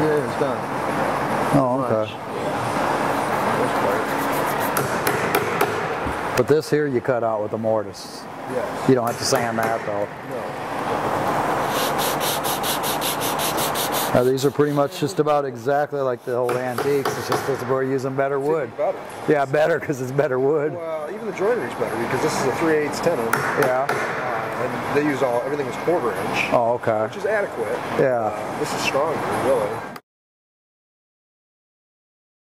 Yeah, it's done. Oh, okay. Nice. But this here you cut out with a mortise. Yes. You don't have to sand that though. No. Now, these are pretty much just about exactly like the old antiques. It's just that we're using better wood. Better. Yeah, better because it's better wood. Well, even the joinery's better because this is a 3/8 tenon. Yeah. And they use everything was 1/4 inch. Oh, okay. Which is adequate. Yeah. This is stronger, really.